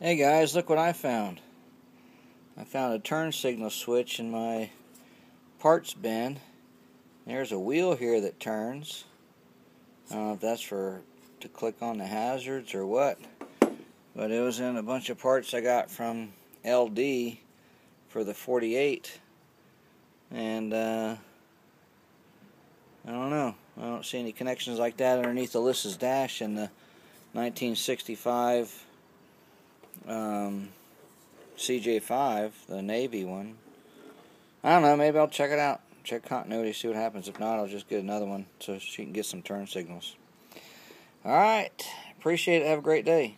Hey guys, look what I found. I found a turn signal switch in my parts bin. There's a wheel here that turns. I don't know if that's to click on the hazards or what, but it was in a bunch of parts I got from LD for the 48, and I don't know. I don't see any connections like that underneath Alyssa's dash in the 1965 CJ5, the navy one. I don't know, maybe I'll check it out, check continuity, see what happens. If not, I'll just get another one so she can get some turn signals. Alright, appreciate it, have a great day.